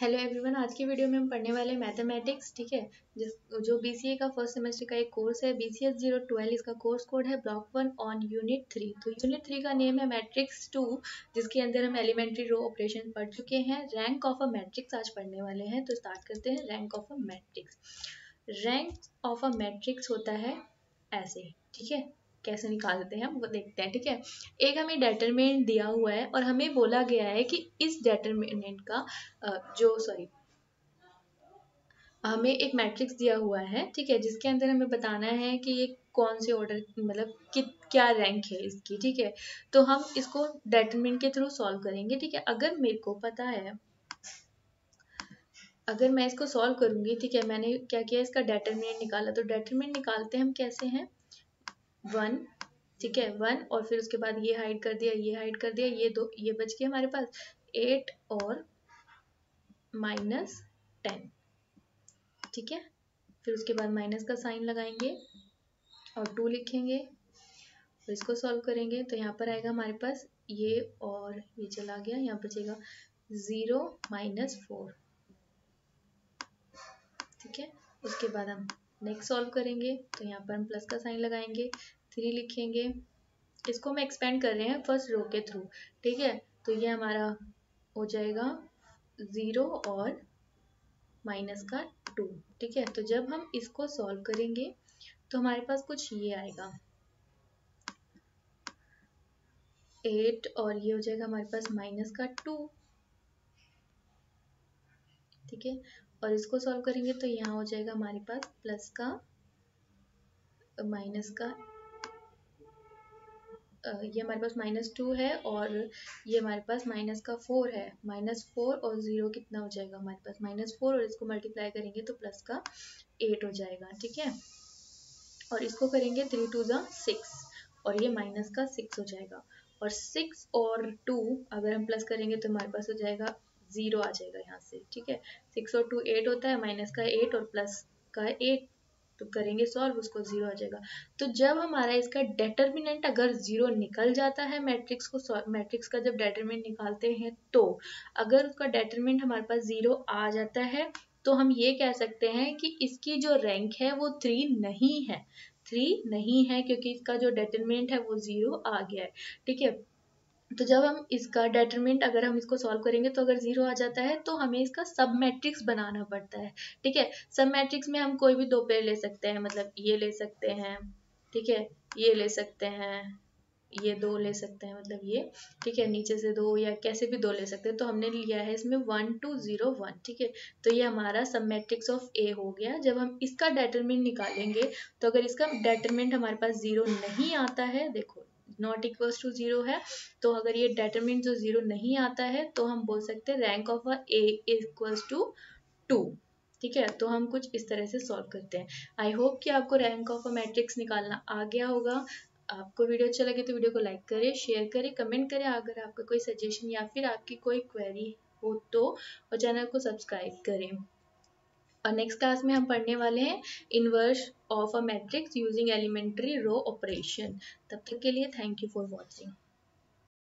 Hello everyone, आज की video में हम पढ़ने वाले मैथमेटिक्स, ठीक है, जो बीसीए का फर्स्ट सेमेस्टर का एक कोर्स है, BCS012। इसका कोर्स कोड है ब्लॉक 1 ऑन यूनिट 3। तो यूनिट 3 का नेम है मैट्रिक्स 2, जिसके अंदर हम एलिमेंट्री रो ऑपरेशन पढ़ चुके हैं। रैंक ऑफ अ मैट्रिक्स आज पढ़ने वाले हैं, तो स्टार्ट करते हैं। Rank of a matrix, rank of a matrix होता है ऐसे, ठीक है, कैसे निकालते हैं हम वो देखते हैं, ठीक है। एक हमें डिटरमिनेंट दिया हुआ है और हमें बोला गया है कि इस डिटरमिनेंट का हमें एक मैट्रिक्स दिया हुआ है, ठीक है, जिसके अंदर हमें बताना है कि ये कौन से ऑर्डर, मतलब क्या रैंक है इसकी, ठीक है। तो हम इसको डिटरमिनेंट के थ्रू सॉल्व करेंगे, ठीक है। अगर मेरे को पता है, अगर मैं इसको सॉल्व करूंगी, ठीक है, मैंने क्या किया, इसका डिटरमिनेंट निकाला। तो डिटरमिनेंट निकालते हम कैसे हैं, 1, ठीक है, 1 और फिर उसके बाद ये हाइड कर दिया, ये हाइड कर दिया, ये 2, ये बच गया हमारे पास 8 और -10, ठीक है। फिर उसके बाद माइनस का साइन लगाएंगे और 2 लिखेंगे और इसको सॉल्व करेंगे। तो यहाँ पर आएगा हमारे पास ये और ये चला गया, यहाँ बचेगा 0 - 4, ठीक है। उसके बाद हम नेक्स्ट सॉल्व करेंगे, तो यहाँ पर हम प्लस का साइन लगाएंगे, 3 लिखेंगे। इसको हम एक्सपेंड कर रहे हैं फर्स्ट रो के थ्रू, ठीक है। तो ये हमारा हो जाएगा 0 और -2, ठीक है। तो जब हम इसको सॉल्व करेंगे तो हमारे पास कुछ ये आएगा 8 और ये हो जाएगा हमारे पास -2, ठीक है। और इसको सॉल्व करेंगे तो यहाँ हो जाएगा हमारे पास प्लस का ये हमारे पास -2 है और ये हमारे पास -4 है, -4 और 0 कितना हो जाएगा हमारे पास -4 और इसको मल्टीप्लाई करेंगे तो प्लस का 8 हो जाएगा, ठीक है। और इसको करेंगे 3 × 2 = 6 और ये -6 हो जाएगा। और 6 और 2 अगर हम प्लस करेंगे तो हमारे पास हो जाएगा 0 आ जाएगा यहाँ से, ठीक है। 6 और 2 8 होता है, -8 और +8, तो करेंगे सॉल्व, उसको 0 आ जाएगा। तो जब हमारा इसका डिटरमिनेंट अगर 0 निकल जाता है, मैट्रिक्स का जब डिटरमिनेंट निकालते हैं, तो अगर उसका डिटरमिनेंट हमारे पास 0 आ जाता है, तो हम ये कह सकते हैं कि इसकी जो रैंक है वो 3 नहीं है, क्योंकि इसका जो डिटरमिनेंट है वो 0 आ गया है, ठीक है। तो जब हम इसका डिटरमिनेंट अगर हम इसको सॉल्व करेंगे तो अगर 0 आ जाता है तो हमें इसका सब मैट्रिक्स बनाना पड़ता है, ठीक है। सब मैट्रिक्स में हम कोई भी 2 पेयर ले सकते हैं, मतलब ये ले सकते हैं, ठीक है, ये ले सकते हैं, ये 2 ले सकते हैं, मतलब ये, ठीक है, नीचे से 2 या कैसे भी 2 ले सकते हैं। तो हमने लिया है इसमें 1 2 0 1, ठीक है। तो ये हमारा सब मैट्रिक्स ऑफ ए हो गया। जब हम इसका डिटरमिनेंट निकालेंगे तो अगर इसका डिटरमिनेंट हमारे पास 0 नहीं आता है, देखो ≠ 0 है, तो अगर ये डिटरमिनेंट जो 0 नहीं आता है तो हम बोल सकते हैं रैंक ऑफ ए = 2, ठीक है। तो हम कुछ इस तरह से सॉल्व करते हैं। आई होप कि आपको रैंक ऑफ अ मैट्रिक्स निकालना आ गया होगा। आपको वीडियो अच्छा लगे तो वीडियो को लाइक करें, शेयर करें, कमेंट करें। अगर आपका कोई सजेशन या फिर आपकी कोई क्वेरी हो तो, और चैनल को सब्सक्राइब करें। और नेक्स्ट क्लास में हम पढ़ने वाले हैं inverse of a matrix using elementary row operation. तब तक के लिए थैंक यू फॉर वॉचिंग।